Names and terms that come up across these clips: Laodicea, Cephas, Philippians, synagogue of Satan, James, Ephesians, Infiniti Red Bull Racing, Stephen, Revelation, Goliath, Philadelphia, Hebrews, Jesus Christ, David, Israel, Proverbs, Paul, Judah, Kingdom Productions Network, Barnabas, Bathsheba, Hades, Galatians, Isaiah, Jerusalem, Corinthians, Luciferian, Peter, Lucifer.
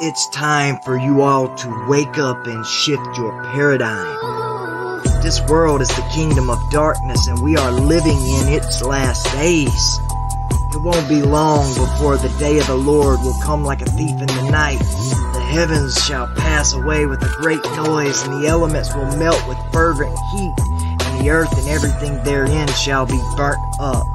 It's time for you all to wake up and shift your paradigm. This world is the kingdom of darkness, and we are living in its last days. It won't be long before the day of the Lord will come like a thief in the night. The heavens shall pass away with a great noise, and the elements will melt with fervent heat, and the earth and everything therein shall be burnt up.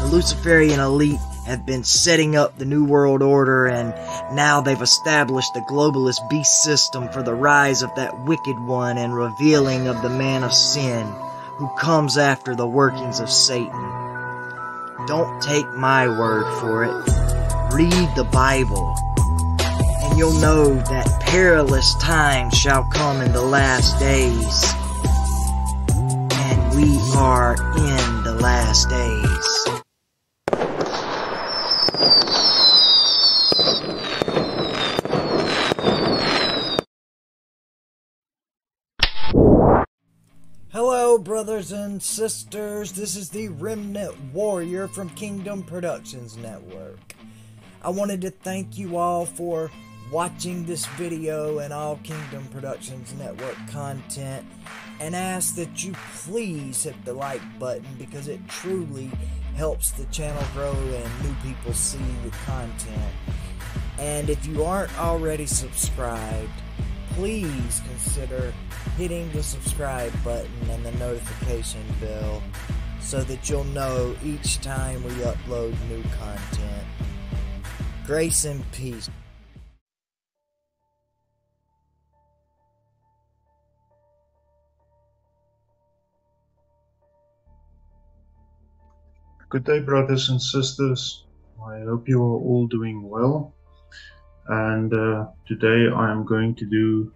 The Luciferian elite have been setting up the New World Order, and now they've established the globalist beast system for the rise of that wicked one and revealing of the man of sin, who comes after the workings of Satan. Don't take my word for it. Read the Bible, and you'll know that perilous times shall come in the last days. And we are in the last days. Hello, brothers and sisters. This is the Remnant Warrior from Kingdom Productions Network. I wanted to thank you all for watching this video and all Kingdom Productions Network content, and ask that you please hit the like button, because it truly helps the channel grow and new people see the content. And if you aren't already subscribed, please consider hitting the subscribe button and the notification bell so that you'll know each time we upload new content. Grace and peace. Good day, brothers and sisters. I hope you are all doing well. And today I am going to do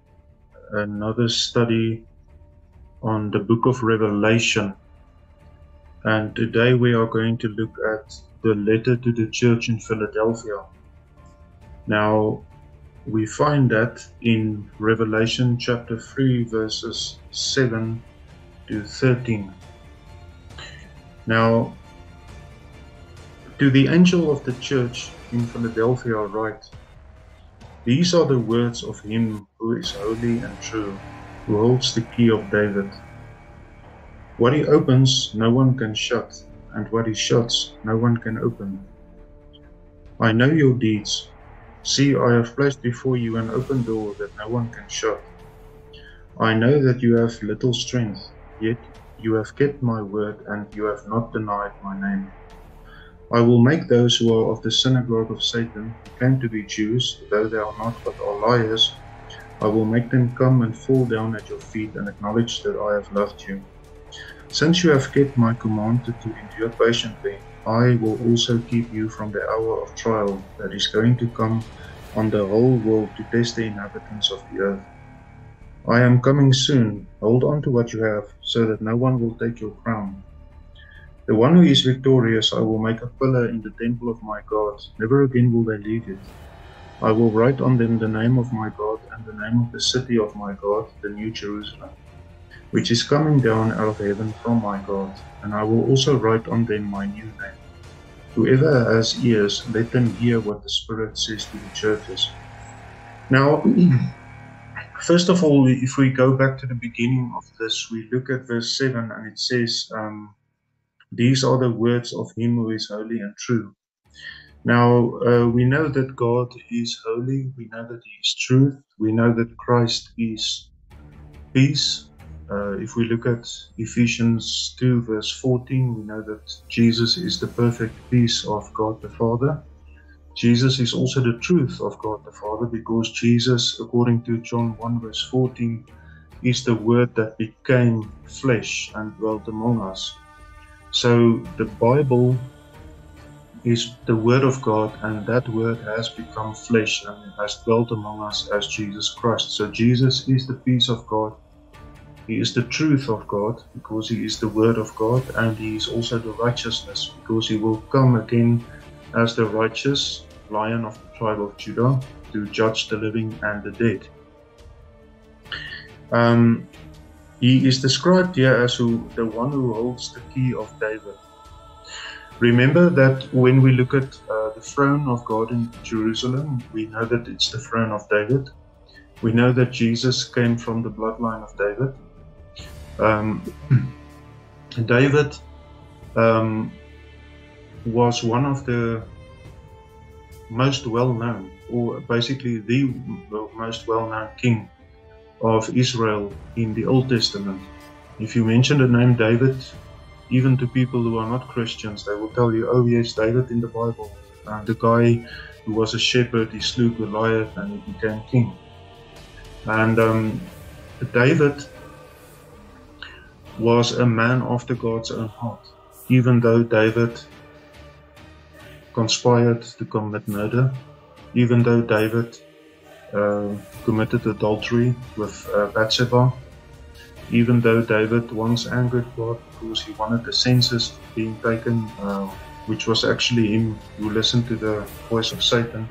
another study on the book of Revelation. And today we are going to look at the letter to the church in Philadelphia. Now, we find that in Revelation chapter 3, verses 7 to 13. Now, to the angel of the church in Philadelphia write, "These are the words of him who is holy and true, who holds the key of David. What he opens, no one can shut, and what he shuts, no one can open. I know your deeds. See, I have placed before you an open door that no one can shut. I know that you have little strength, yet you have kept my word, and you have not denied my name. I will make those who are of the synagogue of Satan, who claim to be Jews, though they are not, but are liars, I will make them come and fall down at your feet and acknowledge that I have loved you. Since you have kept my command to endure patiently, I will also keep you from the hour of trial that is going to come on the whole world to test the inhabitants of the earth. I am coming soon. Hold on to what you have, so that no one will take your crown. The one who is victorious I will make a pillar in the temple of my God. Never again will they leave it. I will write on them the name of my God and the name of the city of my God, the New Jerusalem, which is coming down out of heaven from my God. And I will also write on them my new name. Whoever has ears, let them hear what the Spirit says to the churches." Now, first of all, if we go back to the beginning of this, we look at verse 7, and it says, "These are the words of him who is holy and true." Now, we know that God is holy. We know that he is truth. We know that Christ is peace. If we look at Ephesians 2, verse 14, we know that Jesus is the perfect peace of God the Father. Jesus is also the truth of God the Father, because Jesus, according to John 1, verse 14, is the word that became flesh and dwelt among us. So the Bible is the Word of God, and that Word has become flesh and has dwelt among us as Jesus Christ. So Jesus is the peace of God. He is the truth of God, because he is the Word of God, and he is also the righteousness, because he will come again as the righteous Lion of the tribe of Judah to judge the living and the dead. He is described here as the one who holds the key of David. Remember that when we look at about the throne of God in Jerusalem. We know that it's the throne of David. We know that Jesus came from the bloodline of David. David was one of the most well-known, or basically the most well-known king of Israel in the Old Testament. If you mention the name David, even to people who are not Christians, they will tell you, oh yes, David in the Bible, the guy who was a shepherd, he slew Goliath and he became king. And David was a man after God's own heart, even though David conspired to commit murder, even though David committed adultery with Bathsheba, even though David once angered God because he wanted the census being taken, which was actually him who listened to the voice of Satan.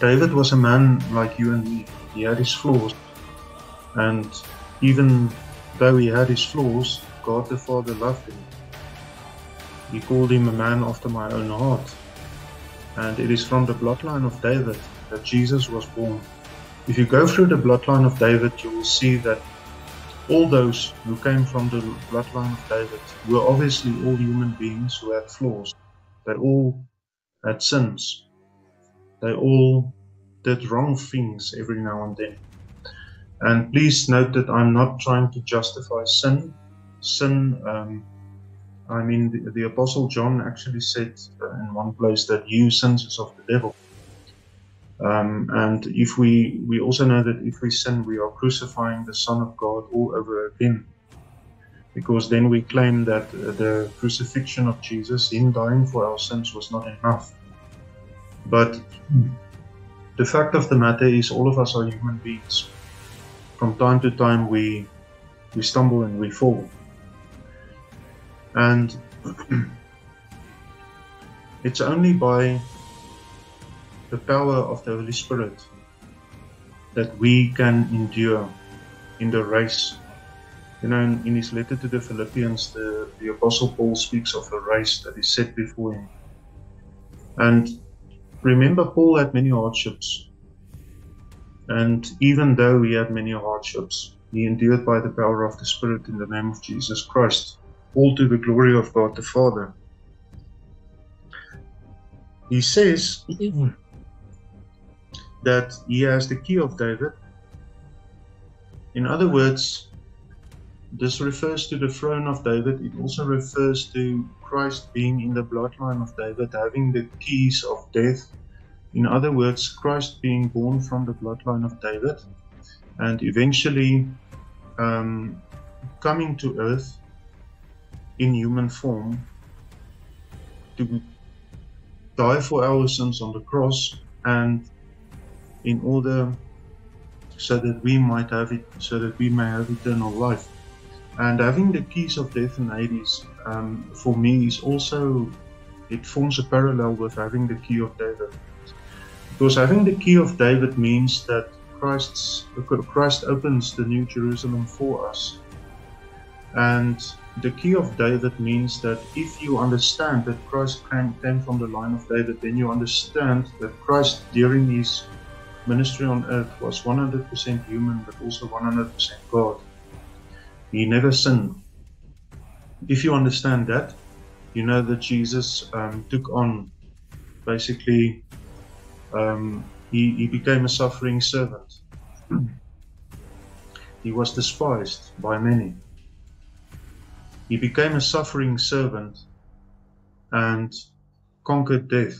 David was a man like you and me. He had his flaws, and even though he had his flaws, God the Father loved him. He called him a man after my own heart. And it is from the bloodline of David that Jesus was born. If you go through the bloodline of David, you will see that all those who came from the bloodline of David were obviously all human beings who had flaws. They all had sins. They all did wrong things every now and then. And please note that I'm not trying to justify sin. I mean, the Apostle John actually said in one place that you sins is of the devil. And if we also know that if we sin, we are crucifying the Son of God all over again, because then we claim that the crucifixion of Jesus, him dying for our sins, was not enough. But the fact of the matter is, all of us are human beings. From time to time, we stumble and we fall. And it's only by the power of the Holy Spirit that we can endure in the race. You know, in his letter to the Philippians, the Apostle Paul speaks of a race that is set before him. And remember, Paul had many hardships. And even though he had many hardships, he endured by the power of the Spirit in the name of Jesus Christ, all to the glory of God the Father. He says that he has the key of David. In other words, this refers to the throne of David. It also refers to Christ being in the bloodline of David, having the keys of death. In other words, Christ being born from the bloodline of David and eventually coming to earth in human form to die for our sins on the cross, and in order so that we might have it, so that we may have eternal life. And having the keys of death and Hades, for me, is also, it forms a parallel with having the key of David, because having the key of David means that Christ opens the New Jerusalem for us. And the key of David means that if you understand that Christ came from the line of David, then you understand that Christ during his ministry on earth was 100% human, but also 100% God. He never sinned. If you understand that, you know that Jesus took on, basically, he became a suffering servant. He was despised by many. He became a suffering servant and conquered death,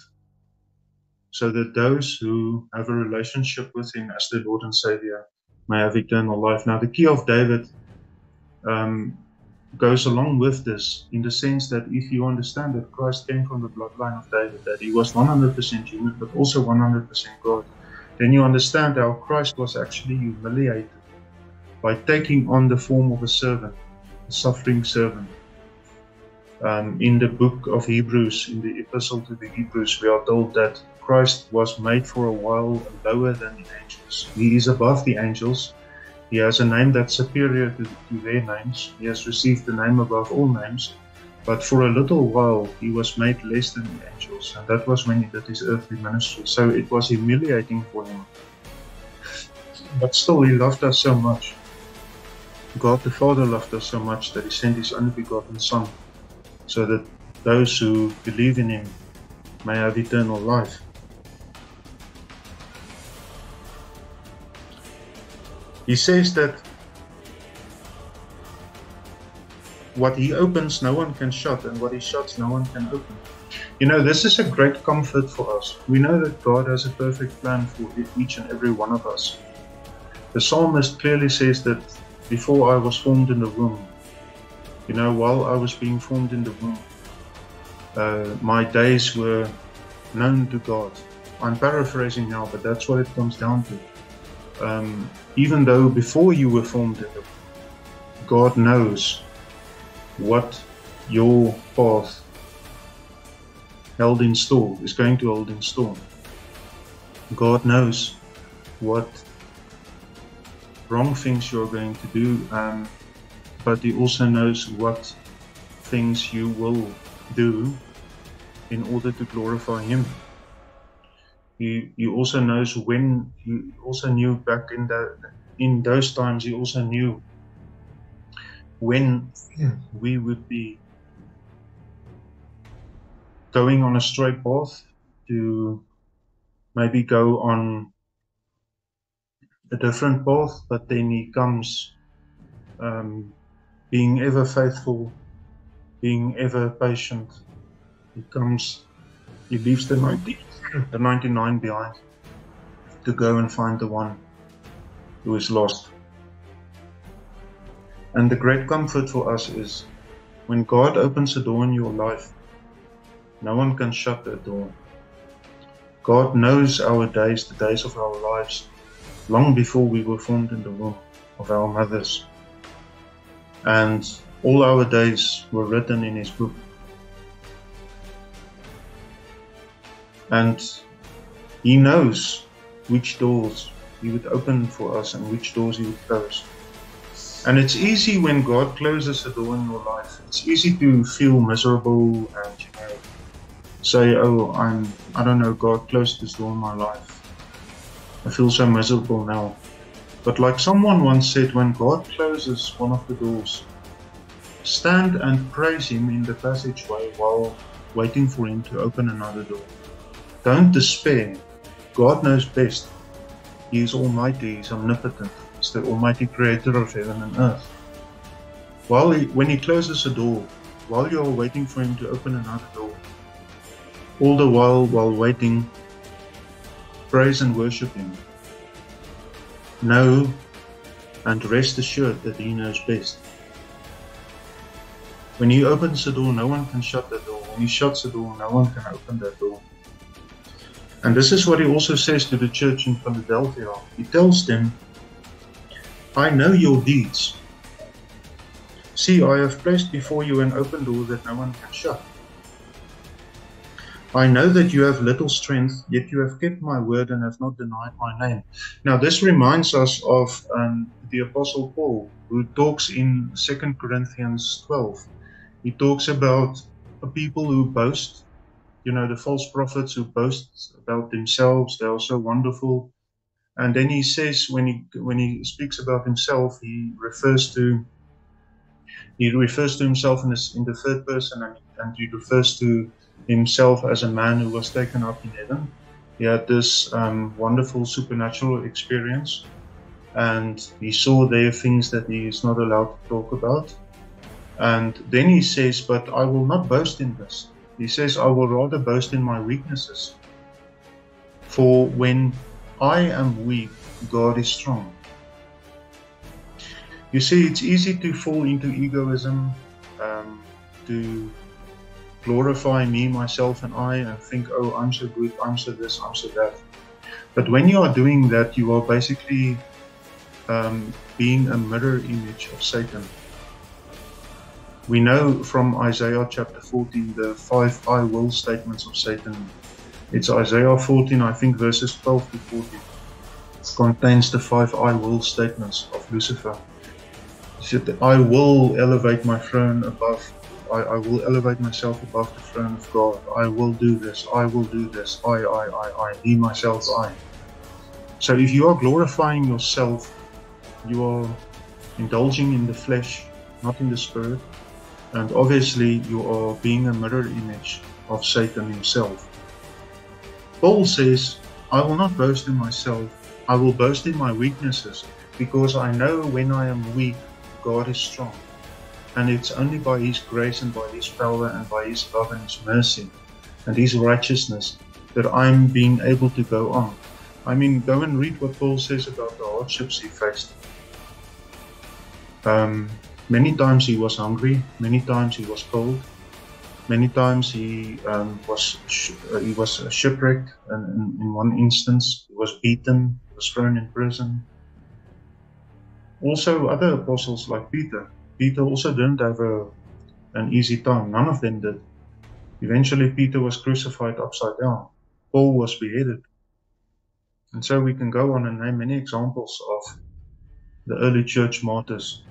so that those who have a relationship with him as their Lord and Savior may have eternal life. Now, the key of David goes along with this, in the sense that if you understand that Christ came from the bloodline of David, that he was 100% human but also 100% God, then you understand how Christ was actually humiliated by taking on the form of a servant. Suffering servant. In the book of Hebrews, in the epistle to the Hebrews, we are told that Christ was made for a while lower than the angels. He is above the angels. He has a name that's superior to their names. He has received the name above all names. But for a little while he was made less than the angels, and that was when he did his earthly ministry. So it was humiliating for him. But still, he loved us so much. God the Father loved us so much that he sent his only begotten Son, so that those who believe in him may have eternal life. He says that what he opens, no one can shut, and what he shuts, no one can open. You know, this is a great comfort for us. We know that God has a perfect plan for each and every one of us. The psalmist clearly says that before I was formed in the womb, you know, while I was being formed in the womb, my days were known to God. I'm paraphrasing now, but that's what it comes down to. Even though before you were formed in the womb, God knows what your path held in store, is going to hold in store. God knows what wrong things you're going to do, but he also knows what things you will do in order to glorify him. He also knows when. He also knew back in those times, he also knew when we would be going on a straight path to maybe go on a different path, but then he comes being ever faithful, being ever patient. He comes, he leaves the 99 behind to go and find the one who is lost. And the great comfort for us is when God opens a door in your life, no one can shut that door. God knows our days, the days of our lives, long before we were formed in the womb of our mothers. And all our days were written in his book. And he knows which doors he would open for us and which doors he would close. And it's easy when God closes a door in your life, it's easy to feel miserable and, you know, say, oh, I don't know, God closed this door in my life. I feel so miserable now. But like someone once said, when God closes one of the doors, stand and praise him in the passageway while waiting for him to open another door. Don't despair. God knows best. He is almighty, he is omnipotent. The almighty creator of heaven and earth. When he closes a door, while you're waiting for him to open another door, all the while waiting, praise and worship him. Know and rest assured that he knows best. When he opens the door, no one can shut the door. When he shuts the door, no one can open that door. And this is what he also says to the church in Philadelphia. He tells them, I know your deeds. See, I have placed before you an open door that no one can shut. I know that you have little strength, yet you have kept my word and have not denied my name. Now, this reminds us of the Apostle Paul, who talks in 2 Corinthians 12. He talks about people who boast, you know, the false prophets who boast about themselves. They are so wonderful. And then he says, when he speaks about himself, he refers to himself in the third person, and he refers to himself as a man who was taken up in heaven. He had this wonderful supernatural experience, and he saw there things that he is not allowed to talk about. And then he says, but I will not boast in this. He says, I will rather boast in my weaknesses, for when I am weak, God is strong. You see, it's easy to fall into egoism, to glorify me, myself, and I, and think, oh, I'm so good, I'm so this, I'm so that. But when you are doing that, you are basically being a mirror image of Satan. We know from Isaiah chapter 14, the 5 I will statements of Satan. It's Isaiah 14, I think verses 12 to 14. It contains the 5 I will statements of Lucifer. He said, I will elevate my throne above. I will elevate myself above the throne of God. I will do this. I will do this. I, me, myself, I. So if you are glorifying yourself, you are indulging in the flesh, not in the spirit. And obviously you are being a mirror image of Satan himself. Paul says, I will not boast in myself. I will boast in my weaknesses, because I know when I am weak, God is strong. And it's only by His grace and by His power and by His love and His mercy and His righteousness that I'm being able to go on. I mean, go and read what Paul says about the hardships he faced. Many times he was hungry, many times he was cold, many times he was shipwrecked, and in one instance he was beaten, he was thrown in prison. Also other apostles like Peter. Peter also didn't have an easy time. None of them did. Eventually Peter was crucified upside down. Paul was beheaded. And so we can go on and name many examples of the early church martyrs.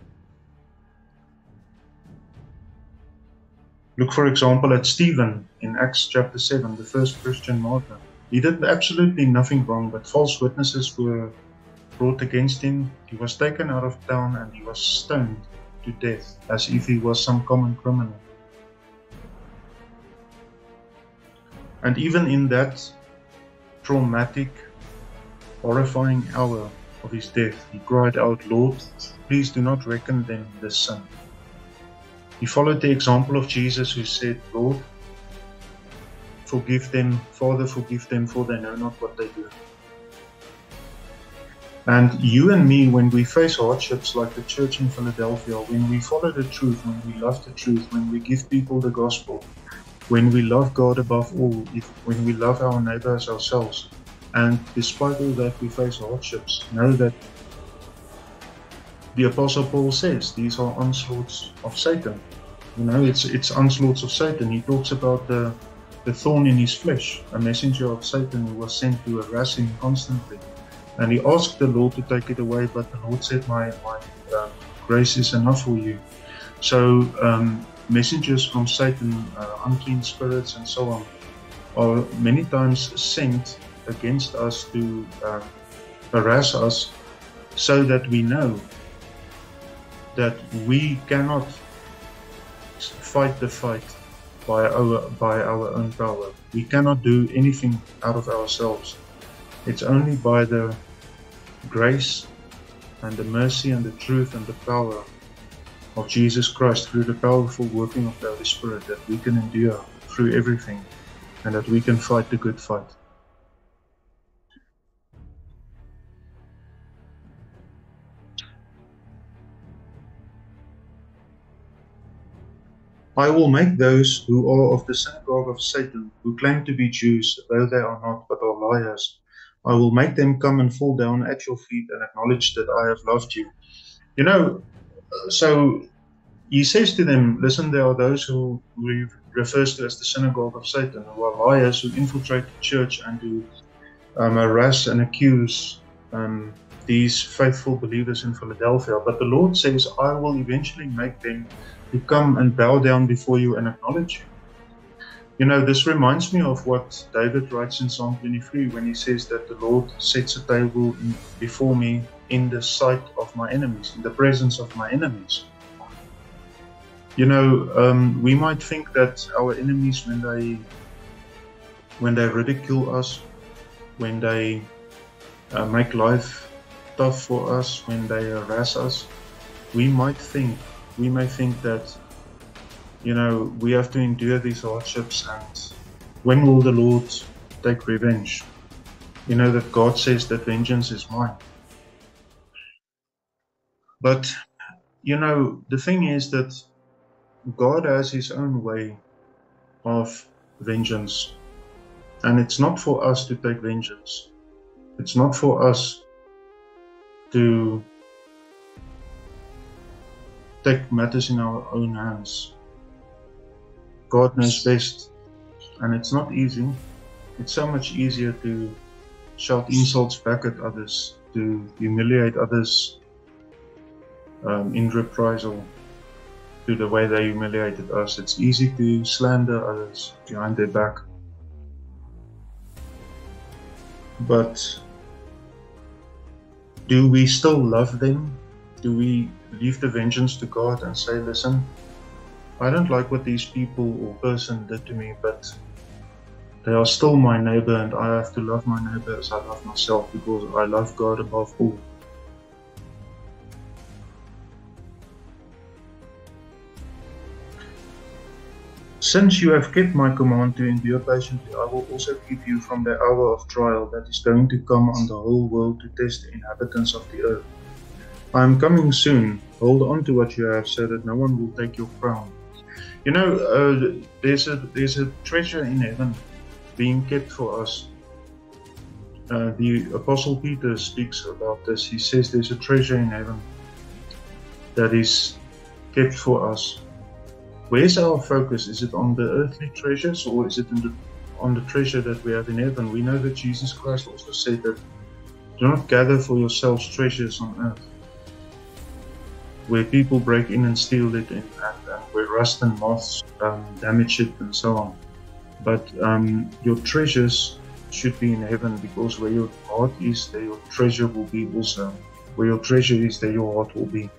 Look, for example, at Stephen in Acts chapter 7, the first Christian martyr. He did absolutely nothing wrong, but false witnesses were brought against him. He was taken out of town and he was stoned to death, as if he was some common criminal. And even in that traumatic, horrifying hour of his death, he cried out, Lord, please do not reckon them this sin. He followed the example of Jesus, who said, Lord, forgive them, Father, forgive them, for they know not what they do. And you and me, when we face hardships like the church in Philadelphia, when we follow the truth, when we love the truth, when we give people the gospel, when we love God above all, when we love our neighbor as ourselves, and despite all that we face hardships, know that the Apostle Paul says these are onslaughts of Satan. You know, it's onslaughts of Satan. He talks about the thorn in his flesh, a messenger of Satan who was sent to harass him constantly. And he asked the Lord to take it away, but the Lord said, my grace is enough for you. So messengers from Satan, unclean spirits and so on, are many times sent against us to harass us, so that we know that we cannot fight the fight by our own power. We cannot do anything out of ourselves. It's only by the grace and the mercy and the truth and the power of Jesus Christ, through the powerful working of the Holy Spirit, that we can endure through everything and that we can fight the good fight. I will make those who are of the synagogue of Satan, who claim to be Jews, though they are not, but are liars. I will make them come and fall down at your feet and acknowledge that I have loved you. You know, so he says to them, listen, there are those who he refers to as the synagogue of Satan, who are liars, who infiltrate the church and who harass and accuse these faithful believers in Philadelphia. But the Lord says, I will eventually make them to come and bow down before you and acknowledge you. You know, this reminds me of what David writes in Psalm 23 when he says that the Lord sets a table before me in the sight of my enemies, in the presence of my enemies. You know, we might think that our enemies, when they ridicule us, when they make life tough for us, when they harass us, we may think that, you know, we have to endure these hardships, and when will the Lord take revenge? You know that God says that vengeance is mine. But, you know, the thing is that God has His own way of vengeance. And it's not for us to take vengeance. It's not for us to take matters in our own hands. God knows best, and it's not easy. It's so much easier to shout insults back at others, to humiliate others in reprisal, to the way they humiliated us. It's easy to slander others behind their back. But do we still love them? Do we leave the vengeance to God and say, listen, I don't like what these people or person did to me, but they are still my neighbor, and I have to love my neighbor as I love myself, because I love God above all. Since you have kept my command to endure patiently, I will also keep you from the hour of trial that is going to come on the whole world to test the inhabitants of the earth. I am coming soon. Hold on to what you have, so that no one will take your crown. You know, there's a treasure in heaven being kept for us. The Apostle Peter speaks about this. He says there's a treasure in heaven that is kept for us. Where's our focus? Is it on the earthly treasures, or is it on the treasure that we have in heaven? We know that Jesus Christ also said that, do not gather for yourselves treasures on earth, where people break in and steal it, and where rust and moths damage it, and so on. But your treasures should be in heaven, because where your heart is, there your treasure will be also. Where your treasure is, there your heart will be.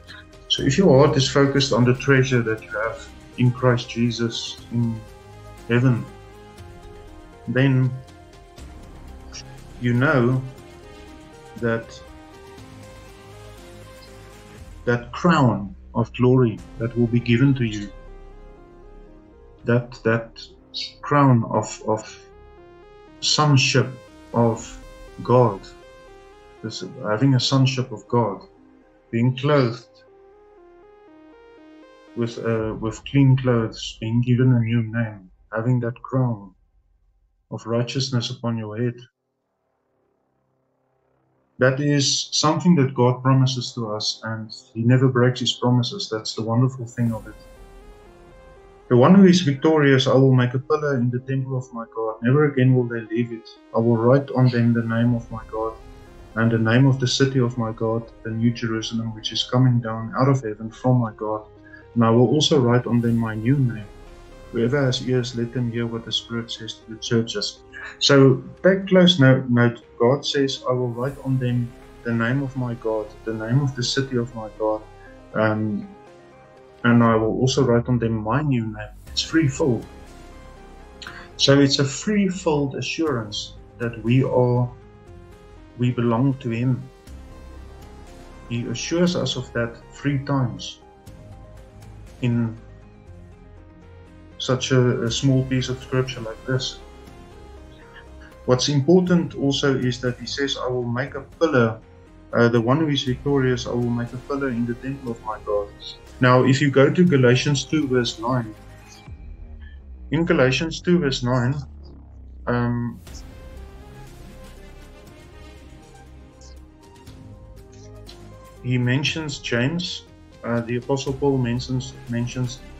So if your heart is focused on the treasure that you have in Christ Jesus in heaven, then you know that crown of glory that will be given to you, that crown of sonship of God, this, having a sonship of God, being clothed with clean clothes, being given a new name, having that crown of righteousness upon your head. That is something that God promises to us, and He never breaks His promises. That's the wonderful thing of it. The one who is victorious, I will make a pillar in the temple of my God. Never again will they leave it. I will write on them the name of my God, and the name of the city of my God, the New Jerusalem, which is coming down out of heaven from my God. And I will also write on them my new name. Whoever has ears, let them hear what the Spirit says to the churches. So take close note. God says, I will write on them the name of my God, the name of the city of my God, and I will also write on them my new name. It's threefold. So it's a threefold assurance that we belong to Him. He assures us of that three times in such a small piece of scripture like this. What's important also is that He says, I will make a pillar, the one who is victorious, I will make a pillar in the temple of my God. Now, if you go to Galatians 2 verse 9, in Galatians 2 verse 9, he mentions James. The Apostle Paul mentions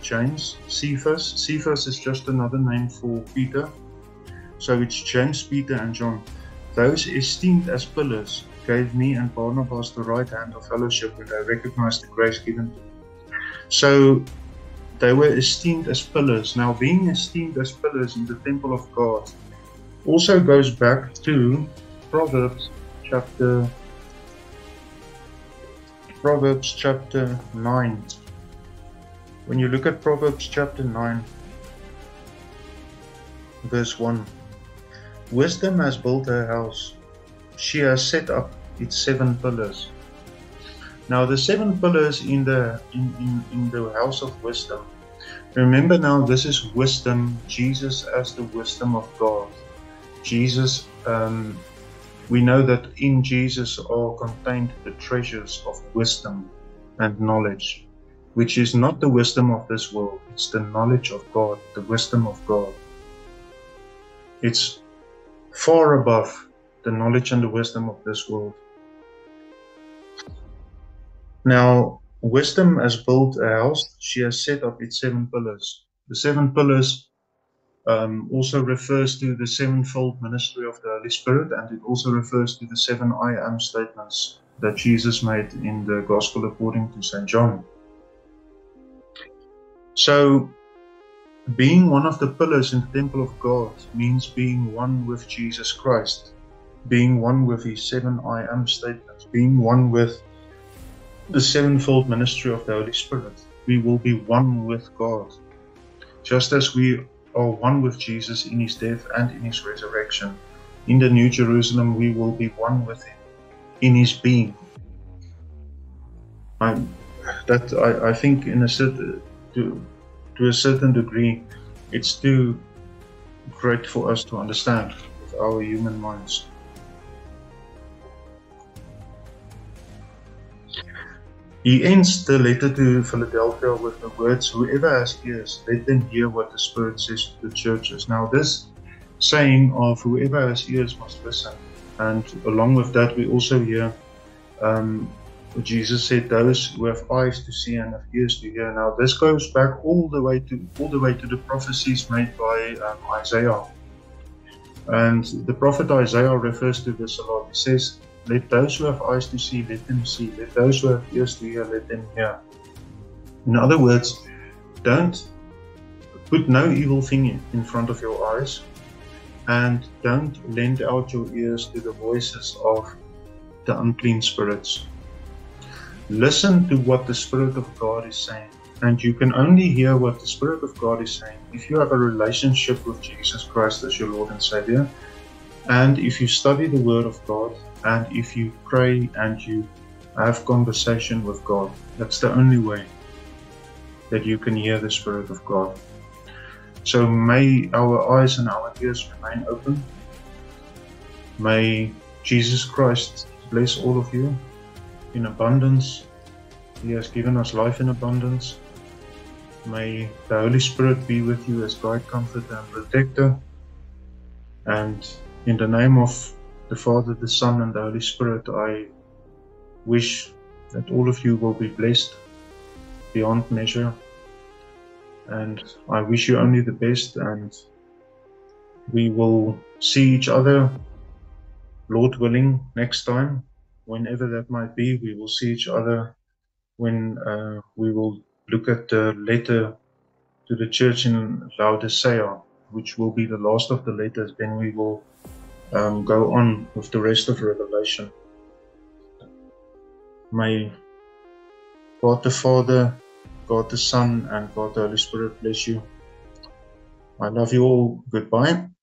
James, Cephas. Cephas is just another name for Peter. So it's James, Peter, and John. Those esteemed as pillars gave me and Barnabas the right hand of fellowship when they recognized the grace given to me. So they were esteemed as pillars. Now, being esteemed as pillars in the temple of God also goes back to Proverbs chapter 9. When you look at Proverbs chapter 9, verse 1. Wisdom has built her house. She has set up its seven pillars. Now, the seven pillars in the house of wisdom. Remember now, this is wisdom. Jesus as the wisdom of God. Jesus, we know that in Jesus are contained the treasures of wisdom and knowledge, which is not the wisdom of this world. It's the knowledge of God, the wisdom of God. It's far above the knowledge and the wisdom of this world. Now, wisdom has built a house. She has set up its seven pillars. The seven pillars also refers to the sevenfold ministry of the Holy Spirit, and it also refers to the seven I am statements that Jesus made in the Gospel according to St. John. So being one of the pillars in the temple of God means being one with Jesus Christ, being one with his seven I am statements, being one with the sevenfold ministry of the Holy Spirit. We will be one with God, just as we are one with Jesus in his death and in his resurrection. In the New Jerusalem, we will be one with him, in his being. I think in a certain, to a certain degree, it's too great for us to understand with our human minds. He ends the letter to Philadelphia with the words, "Whoever has ears, let them hear what the Spirit says to the churches." Now this saying of whoever has ears must listen. And along with that, we also hear Jesus said, "Those who have eyes to see and have ears to hear." Now this goes back all the way to the prophecies made by Isaiah. And the prophet Isaiah refers to this a lot. He says, "Let those who have eyes to see, let them see. Let those who have ears to hear, let them hear." In other words, don't put no evil thing in front of your eyes, and don't lend out your ears to the voices of the unclean spirits. Listen to what the Spirit of God is saying, and you can only hear what the Spirit of God is saying if you have a relationship with Jesus Christ as your Lord and Savior, and if you study the Word of God, and if you pray and you have conversation with God. That's the only way that you can hear the Spirit of God. So may our eyes and our ears remain open. May Jesus Christ bless all of you in abundance. He has given us life in abundance. May the Holy Spirit be with you as guide, comforter, and protector. And in the name of the Father, the Son, and the Holy Spirit, I wish that all of you will be blessed beyond measure. And I wish you only the best, and we will see each other, Lord willing, next time, whenever that might be. We will see each other when we will look at the letter to the church in Laodicea, which will be the last of the letters. Then we will go on with the rest of Revelation. May God the Father, God the Son, and God the Holy Spirit bless you. I love you all. Goodbye.